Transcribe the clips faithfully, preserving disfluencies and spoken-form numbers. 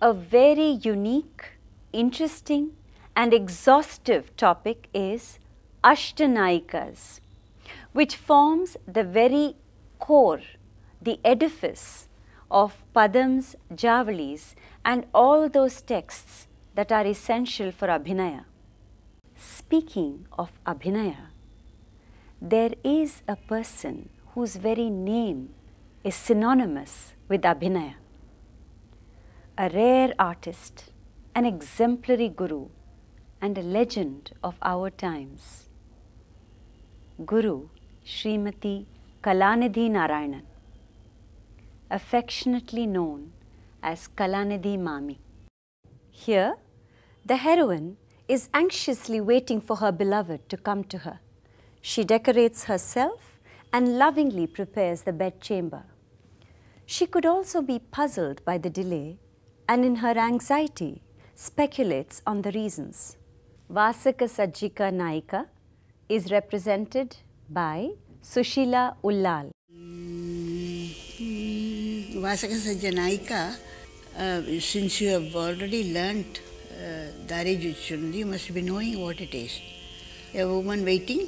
a very unique, interesting and exhaustive topic is Ashtanayikas, which forms the very core, the edifice of Padams, Javalis and all those texts that are essential for Abhinaya. Speaking of Abhinaya, there is a person whose very name is synonymous with Abhinaya. A rare artist, an exemplary guru and a legend of our times. Guru Srimati Kalanidhi Narayanan, affectionately known as Kalanidhi Mami. Here, the heroine is anxiously waiting for her beloved to come to her. She decorates herself and lovingly prepares the bedchamber. She could also be puzzled by the delay and in her anxiety speculates on the reasons. Vasaka Sajjika Naika is represented by Sushila Ullal. Vasaka Sajjika Naika, uh, since you have already learnt uh, Dari Jujshundi, you must be knowing what it is. A woman waiting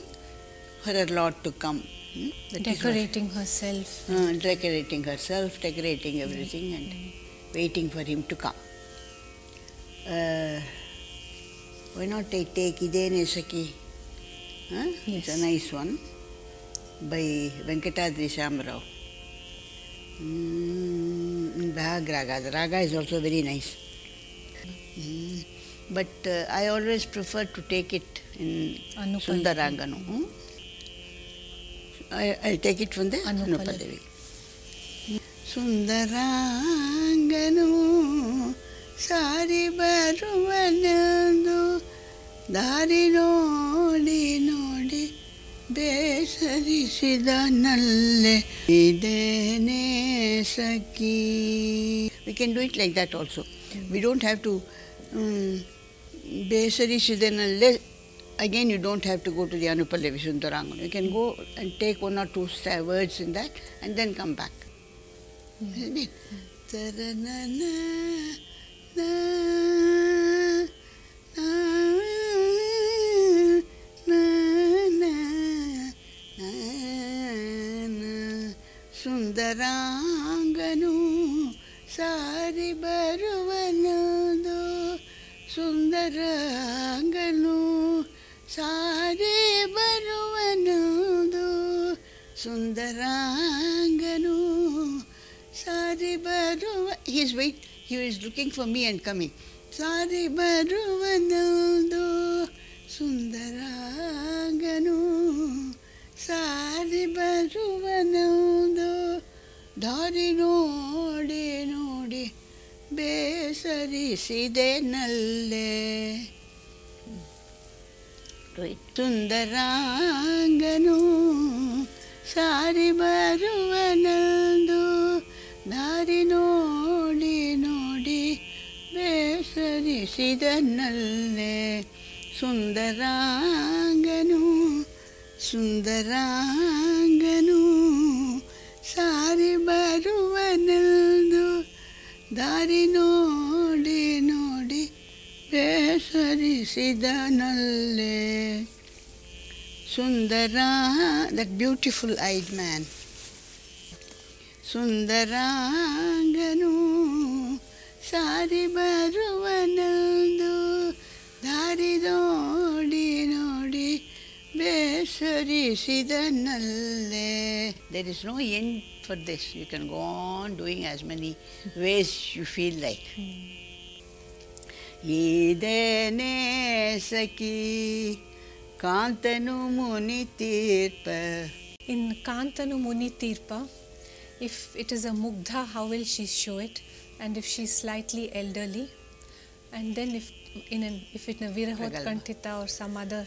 for her Lord to come. Hmm? Decorating herself. Uh, decorating herself, decorating everything and waiting for him to come. Uh, why not take, take Idene Sakhi? Huh? Yes. It's a nice one by Venkatadri Sama Rao. Mm, Bhag Raga. The Raga is also very nice. Mm, but uh, I always prefer to take it in Sundaranga. No? Hmm? I, I'll take it from the Anupalli. Sundaranganu Sari Baruvanandu Dari Nodi Nodi Besari Siddhanalle Idene Sakhi. We can do it like that also. We don't have to um, Besari Siddhanalle. Again, you don't have to go to the Anupalli Vishundaranga. You can go and take one or two words in that and then come back. Isn't it? Sundaranganu Sari Baruvanadu Sundaranganu Sari Baruvanadu Sundaranganu Sari Baruvanadu. He is wait, he is looking for me and coming. Sari Baruvanadu Sundaranganu Sari Baruvanadu Dari Nodi Nodi Besari Sidenalle. Sundaranganu Sari Baruvanandu Dari Nodi Nodi Besari Siddhanalle. Sundaranganu Sundaranganu Sari Baruvanandu Dari Nodi Nodi Besari Siddhanalle. Sundara, that beautiful eyed man. Sundaranganu Sari Baruvanandu Dari Nodi Nodi Besari Siddhanalle. There is no end for this. You can go on doing as many ways you feel like. Idene Sakhi Kanthanu Muni Tirpa. In Kanthanu Muni Tirpa, if it is a Mugdha, how will she show it? And if she is slightly elderly, and then if in an if it a Virahot Kantita or some other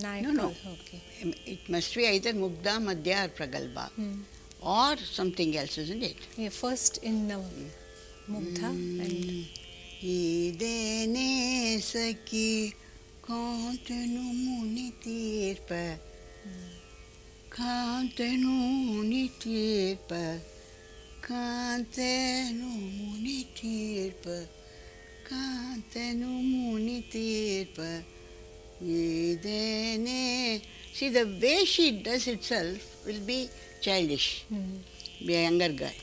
Naika. No, no. Okay. It must be either Mugdha, Madhya or Pragalba, hmm. or something else, isn't it? Yeah, first in uh, Mugdha hmm. and. Idene Sakhi Kanthanu Muni Tirpa, Kanthanu Muni Tirpa, Kanthanu Muni Tirpa, Kanthanu Muni Tirpa Yedene. See, the way she does itself will be childish, mm-hmm. be a younger guy.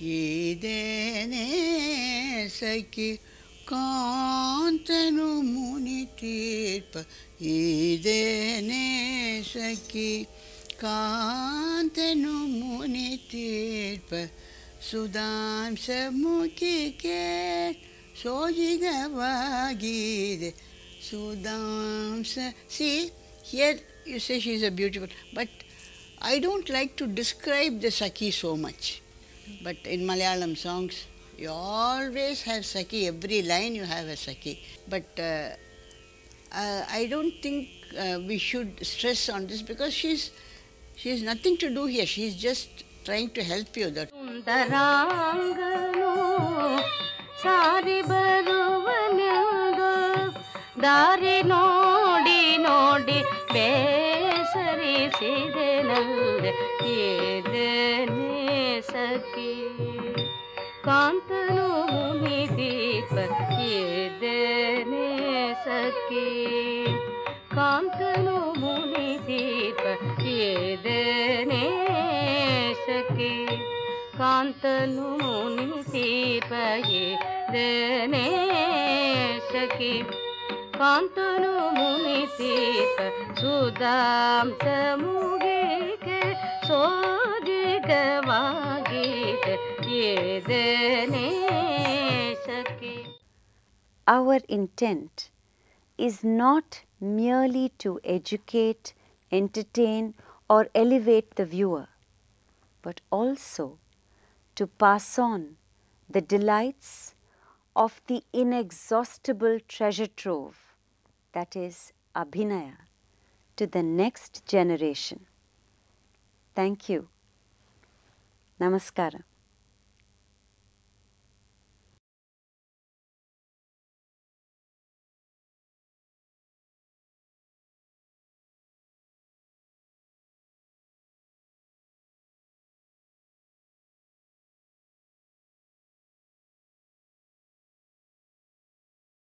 Yedene Sakhi Kanthanu Muni Tirpa Yedene Sakhi Kanthanu Muni Tirpa Sudam Samukhi Ket Sojigavagide Sudam Samukhi. See, here you say she is a beautiful, but I don't like to describe the Sakhi so much. But in Malayalam songs, you always have Sakhi, every line you have a Sakhi. But uh, uh, I don't think uh, we should stress on this because she's, she has nothing to do here, she's just trying to help you. That. Sundaranga sari baruvanaga dari nodi nodi besari sidanand yedane sakhi kantanu muni tirpa yedane sakhi kantanu muni tirpa yedane sakhi Kantanu Muni Tirpa Yedene Sakhi Kantanu Muni Tirpa Sudam Samugike Sojigavagite Yedene Sakhi. Our intent is not merely to educate, entertain or elevate the viewer, but also to pass on the delights of the inexhaustible treasure trove, that is Abhinaya, to the next generation. Thank you. Namaskara.